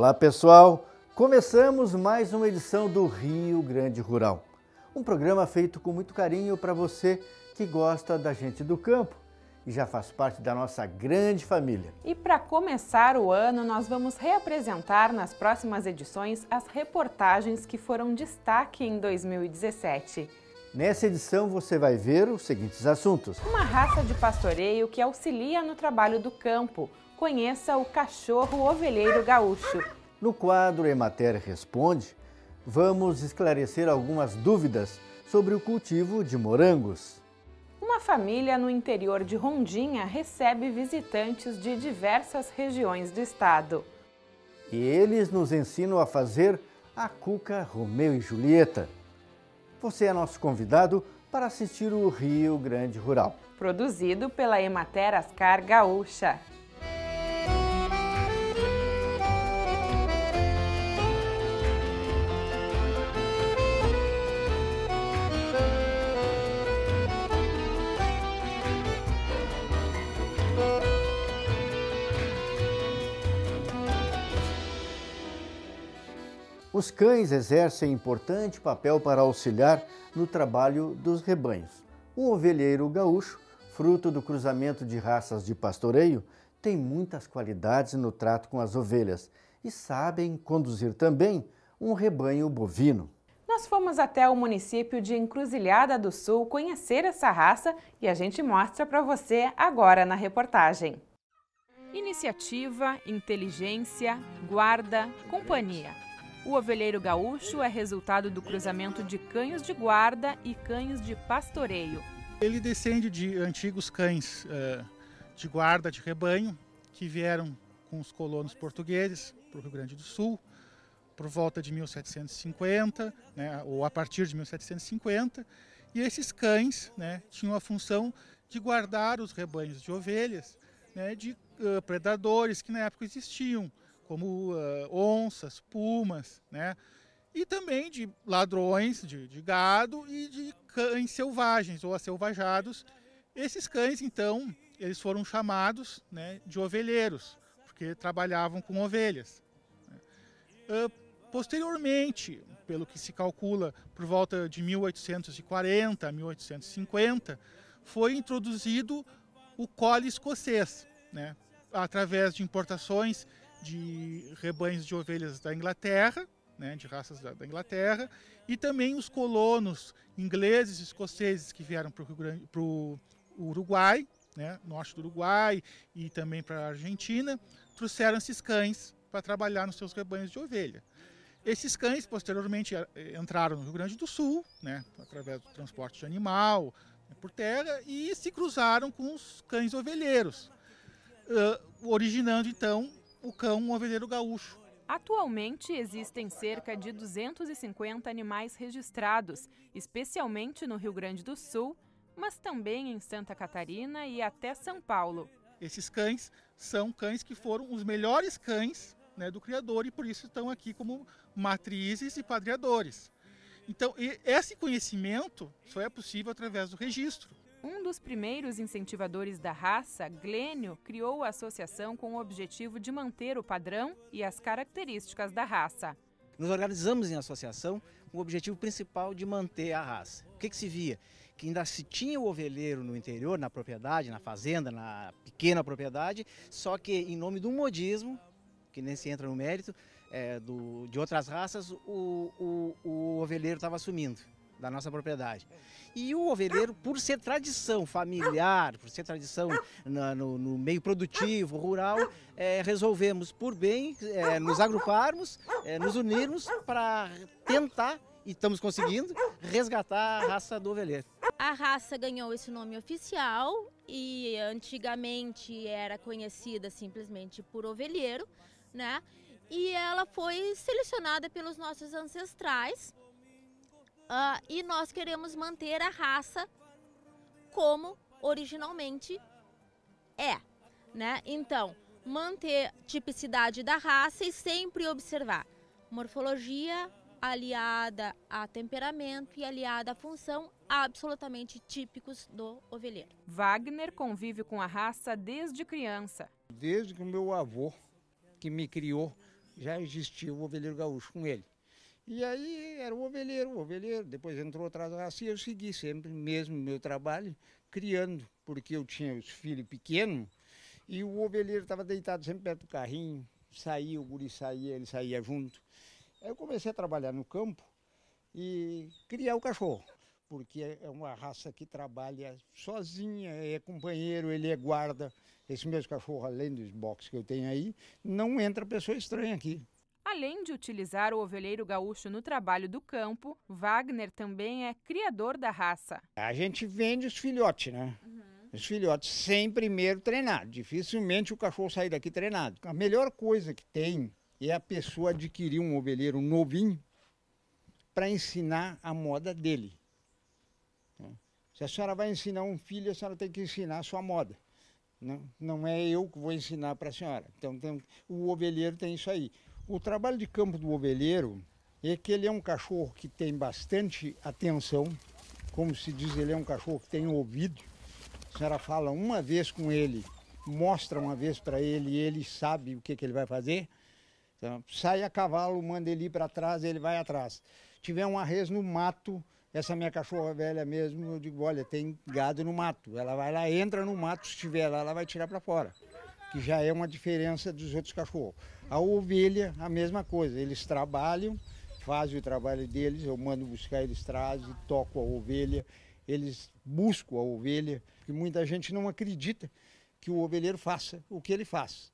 Olá pessoal, começamos mais uma edição do Rio Grande Rural. Um programa feito com muito carinho para você que gosta da gente do campo e já faz parte da nossa grande família. E para começar o ano, nós vamos reapresentar nas próximas edições as reportagens que foram destaque em 2017. Nessa edição você vai ver os seguintes assuntos. Uma raça de pastoreio que auxilia no trabalho do campo. Conheça o cachorro ovelheiro gaúcho. No quadro Emater Responde, vamos esclarecer algumas dúvidas sobre o cultivo de morangos. Uma família no interior de Rondinha recebe visitantes de diversas regiões do estado. E eles nos ensinam a fazer a cuca Romeu e Julieta. Você é nosso convidado para assistir o Rio Grande Rural, produzido pela Emater/RS-Ascar gaúcha. Os cães exercem importante papel para auxiliar no trabalho dos rebanhos. O ovelheiro gaúcho, fruto do cruzamento de raças de pastoreio, tem muitas qualidades no trato com as ovelhas e sabem conduzir também um rebanho bovino. Nós fomos até o município de Encruzilhada do Sul conhecer essa raça e a gente mostra para você agora na reportagem. Iniciativa, inteligência, guarda, companhia. O ovelheiro gaúcho é resultado do cruzamento de cães de guarda e cães de pastoreio. Ele descende de antigos cães de guarda de rebanho que vieram com os colonos portugueses para o Rio Grande do Sul por volta de 1750, né, ou a partir de 1750. E esses cães, né, tinham a função de guardar os rebanhos de ovelhas, né, de predadores que na época existiam, como onças, pumas, né? E também de ladrões de gado e de cães selvagens ou acelvajados. Esses cães, então, eles foram chamados, né, de ovelheiros, porque trabalhavam com ovelhas. Posteriormente, pelo que se calcula, por volta de 1840 a 1850, foi introduzido o collie escocês, né, através de importações de rebanhos de ovelhas da Inglaterra, né, de raças da Inglaterra, e também os colonos ingleses e escoceses que vieram para o Uruguai, né, norte do Uruguai, e também para a Argentina, trouxeram esses cães para trabalhar nos seus rebanhos de ovelha. Esses cães, posteriormente, entraram no Rio Grande do Sul, né, através do transporte de animal, né, por terra, e se cruzaram com os cães ovelheiros, originando, então, o cão ovelheiro gaúcho. Atualmente existem cerca de 250 animais registrados, especialmente no Rio Grande do Sul, mas também em Santa Catarina e até São Paulo. Esses cães são cães que foram os melhores cães, né, do criador e por isso estão aqui como matrizes e padreadores. Então, esse conhecimento só é possível através do registro. Um dos primeiros incentivadores da raça, Glênio, criou a associação com o objetivo de manter o padrão e as características da raça. Nos organizamos em associação com o objetivo principal de manter a raça. O que se via? Que ainda se tinha o ovelheiro no interior, na propriedade, na fazenda, na pequena propriedade, só que em nome do modismo, que nem se entra no mérito, de outras raças, o ovelheiro estava assumindo da nossa propriedade. E o ovelheiro, por ser tradição familiar, por ser tradição no meio produtivo, rural, resolvemos por bem nos agruparmos, nos unirmos para tentar, e estamos conseguindo, resgatar a raça do ovelheiro. A raça ganhou esse nome oficial e antigamente era conhecida simplesmente por ovelheiro, né? E ela foi selecionada pelos nossos ancestrais. E nós queremos manter a raça como originalmente é, né? Então, manter tipicidade da raça e sempre observar morfologia aliada a temperamento e aliada à função, absolutamente típicos do ovelheiro. Wagner convive com a raça desde criança. Desde que o meu avô, que me criou, já existia o ovelheiro gaúcho com ele. E aí era o ovelheiro, depois entrou outra raça e eu segui sempre mesmo meu trabalho, criando, porque eu tinha os filhos pequenos e o ovelheiro estava deitado sempre perto do carrinho, saía, o guri saía, ele saía junto. Aí eu comecei a trabalhar no campo e criar o cachorro, porque é uma raça que trabalha sozinha, é companheiro, ele é guarda. Esse mesmo cachorro, além dos boxes que eu tenho aí, não entra pessoa estranha aqui. Além de utilizar o ovelheiro gaúcho no trabalho do campo, Wagner também é criador da raça. A gente vende os filhotes, né? Uhum. Os filhotes sem primeiro treinar. Dificilmente o cachorro sai daqui treinado. A melhor coisa que tem é a pessoa adquirir um ovelheiro novinho para ensinar a moda dele. Se a senhora vai ensinar um filho, a senhora tem que ensinar a sua moda. Não é eu que vou ensinar para a senhora. Então o ovelheiro tem isso aí. O trabalho de campo do ovelheiro é que ele é um cachorro que tem bastante atenção, como se diz, ele é um cachorro que tem ouvido. A senhora fala uma vez com ele, mostra uma vez para ele, ele sabe o que ele vai fazer. Então, sai a cavalo, manda ele ir para trás, ele vai atrás. Tiver um arrezo no mato, essa minha cachorra velha mesmo, eu digo, olha, tem gado no mato. Ela vai lá, entra no mato, se estiver lá, ela vai tirar para fora. Que já é uma diferença dos outros cachorros. A ovelha, a mesma coisa, eles trabalham, fazem o trabalho deles, eu mando buscar, eles trazem, toco a ovelha, eles buscam a ovelha, porque muita gente não acredita que o ovelheiro faça o que ele faz,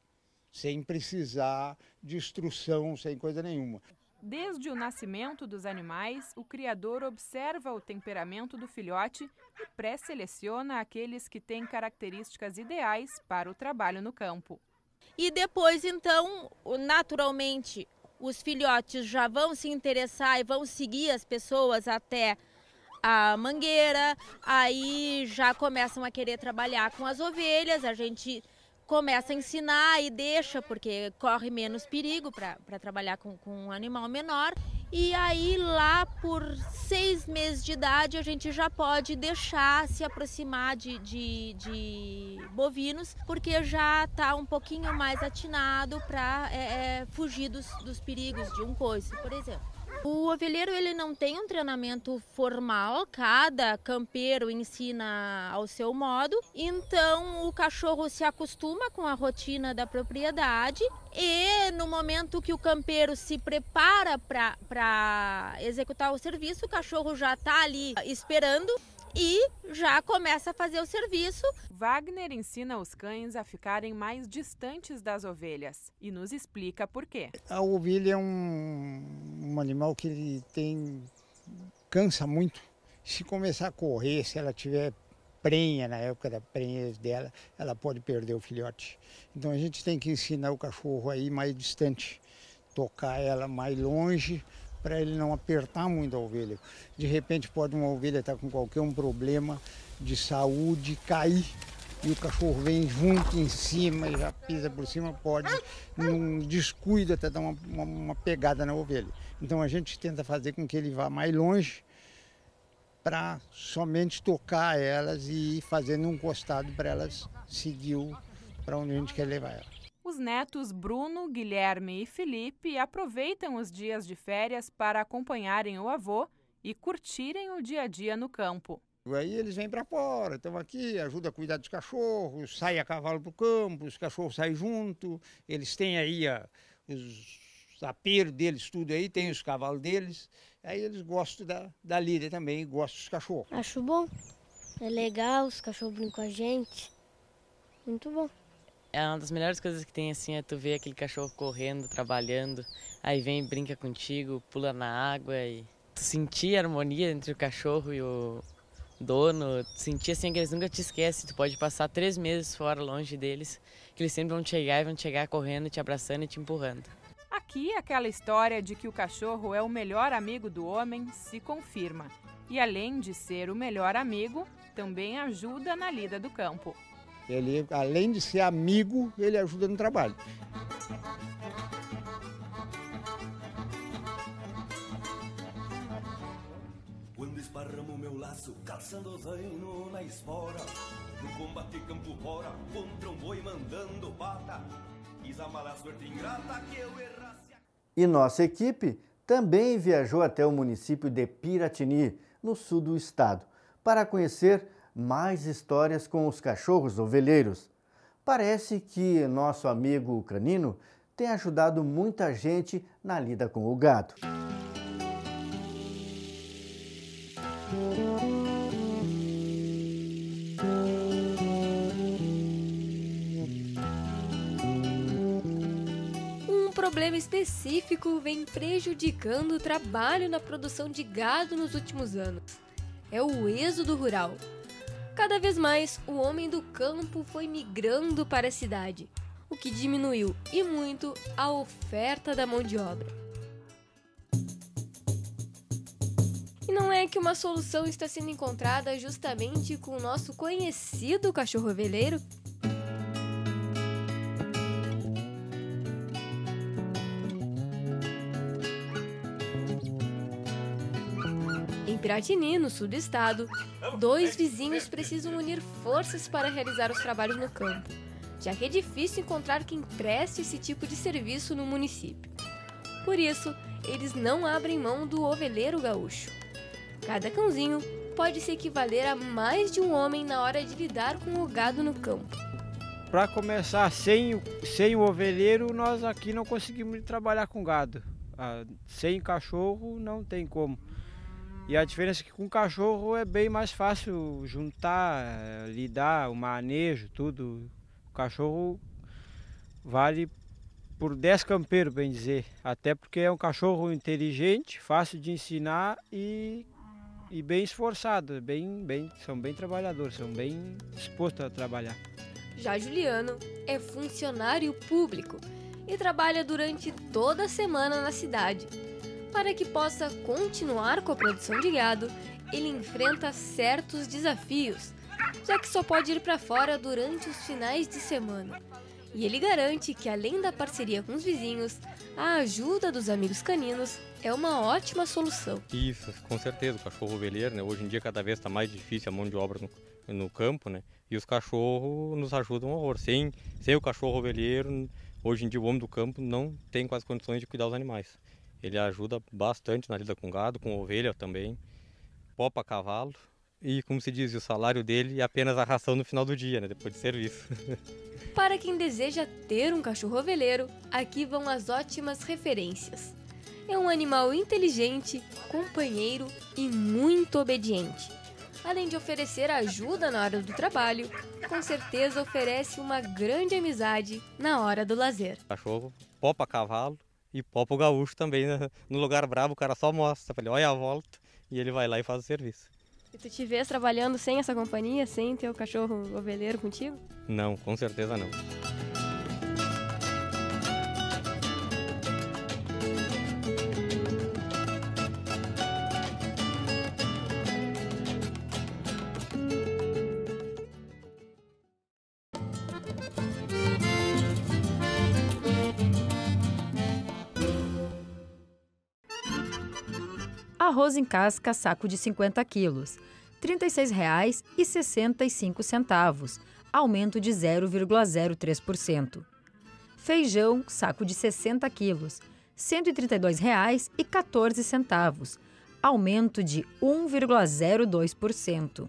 sem precisar de instrução, sem coisa nenhuma. Desde o nascimento dos animais, o criador observa o temperamento do filhote e pré-seleciona aqueles que têm características ideais para o trabalho no campo. E depois, então, naturalmente, os filhotes já vão se interessar e vão seguir as pessoas até a mangueira, aí já começam a querer trabalhar com as ovelhas, a gente começa a ensinar e deixa, porque corre menos perigo para trabalhar com um animal menor. E aí lá por 6 meses de idade a gente já pode deixar se aproximar de bovinos, porque já está um pouquinho mais atinado para fugir dos perigos de um coice, por exemplo. O ovelheiro ele não tem um treinamento formal, cada campeiro ensina ao seu modo, então o cachorro se acostuma com a rotina da propriedade e no momento que o campeiro se prepara para executar o serviço, o cachorro já está ali esperando e já começa a fazer o serviço. Wagner ensina os cães a ficarem mais distantes das ovelhas e nos explica por quê. A ovelha é um animal que ele cansa muito. Se começar a correr, se ela tiver prenha, na época da prenha dela, ela pode perder o filhote. Então a gente tem que ensinar o cachorro a ir mais distante, tocar ela mais longe, para ele não apertar muito a ovelha. De repente pode uma ovelha estar com qualquer um problema de saúde, cair e o cachorro vem junto em cima e já pisa por cima, pode, num descuido até dar uma pegada na ovelha. Então a gente tenta fazer com que ele vá mais longe para somente tocar elas e ir fazendo um costado para elas seguir para onde a gente quer levar elas. Os netos Bruno, Guilherme e Felipe aproveitam os dias de férias para acompanharem o avô e curtirem o dia a dia no campo. Aí eles vêm para fora, estão aqui, ajudam a cuidar dos cachorros, saem a cavalo para o campo, os cachorros saem junto, eles têm aí os apeiros deles, tudo aí, tem os cavalos deles. Aí eles gostam da lida também, gostam dos cachorros. Acho bom, é legal, os cachorros brincam com a gente, muito bom. É uma das melhores coisas que tem, assim, é tu ver aquele cachorro correndo, trabalhando, aí vem e brinca contigo, pula na água e tu sentir a harmonia entre o cachorro e o dono, tu sentir assim que eles nunca te esquecem, tu pode passar 3 meses fora longe deles, que eles sempre vão chegar correndo, te abraçando e te empurrando. Aqui aquela história de que o cachorro é o melhor amigo do homem se confirma. E além de ser o melhor amigo, também ajuda na lida do campo. Ele, além de ser amigo, ele ajuda no trabalho. Quando esparramo meu laço, calçando zaino na espora, no combate campo fora, contra um boi mandando pata, quis amalar a sorte ingrata que eu errasse a... E nossa equipe também viajou até o município de Piratini, no sul do estado, para conhecer mais histórias com os cachorros ovelheiros. Parece que nosso amigo canino tem ajudado muita gente na lida com o gado. Um problema específico vem prejudicando o trabalho na produção de gado nos últimos anos. É o êxodo rural. Cada vez mais, o homem do campo foi migrando para a cidade, o que diminuiu, e muito, a oferta da mão de obra. E não é que uma solução está sendo encontrada justamente com o nosso conhecido cachorro ovelheiro? Em Piratini, no sul do estado, dois vizinhos precisam unir forças para realizar os trabalhos no campo, já que é difícil encontrar quem preste esse tipo de serviço no município. Por isso, eles não abrem mão do ovelheiro gaúcho. Cada cãozinho pode se equivaler a mais de um homem na hora de lidar com o gado no campo. Para começar, sem o ovelheiro, nós aqui não conseguimos trabalhar com gado. Sem cachorro, não tem como. E a diferença é que com cachorro é bem mais fácil juntar, lidar, o manejo, tudo. O cachorro vale por 10 campeiros, bem dizer. Até porque é um cachorro inteligente, fácil de ensinar e bem esforçado. São bem trabalhadores, são bem dispostos a trabalhar. Já Juliano é funcionário público e trabalha durante toda a semana na cidade. Para que possa continuar com a produção de gado, ele enfrenta certos desafios, já que só pode ir para fora durante os finais de semana. E ele garante que, além da parceria com os vizinhos, a ajuda dos amigos caninos é uma ótima solução. Isso, com certeza, o cachorro ovelheiro, né? Hoje em dia cada vez está mais difícil a mão de obra no campo, né? E os cachorros nos ajudam um horror. Sem o cachorro ovelheiro, hoje em dia o homem do campo não tem quase condições de cuidar dos animais. Ele ajuda bastante na lida com gado, com ovelha também, popa cavalo. E, como se diz, o salário dele é apenas a ração no final do dia, né? Depois de serviço. Para quem deseja ter um cachorro ovelheiro, aqui vão as ótimas referências. É um animal inteligente, companheiro e muito obediente. Além de oferecer ajuda na hora do trabalho, com certeza oferece uma grande amizade na hora do lazer. Cachorro, popa cavalo e popa o gaúcho também, né? No lugar bravo o cara só mostra, fala, olha a volta, e ele vai lá e faz o serviço. E tu te vês trabalhando sem essa companhia, sem ter o cachorro ovelheiro contigo? Não, com certeza não. Arroz em casca, saco de 50 quilos, R$ 36,65, aumento de 0,03%. Feijão, saco de 60 quilos, R$ 132,14, aumento de 1,02%.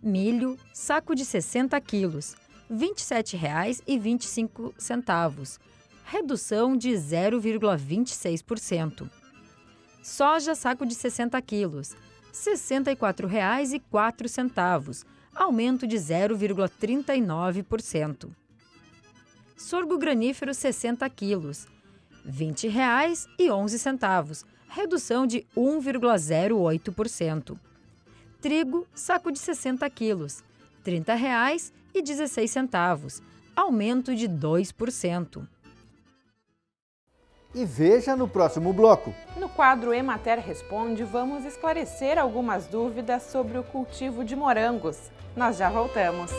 Milho, saco de 60 quilos, R$ 27,25, redução de 0,26%. Soja, saco de 60 quilos, R$ 64,04, aumento de 0,39%. Sorgo granífero 60 quilos, R$ 20,11, redução de 1,08%. Trigo, saco de 60 quilos, R$ 30,16, aumento de 2%. E veja no próximo bloco. No quadro Emater Responde, vamos esclarecer algumas dúvidas sobre o cultivo de morangos. Nós já voltamos.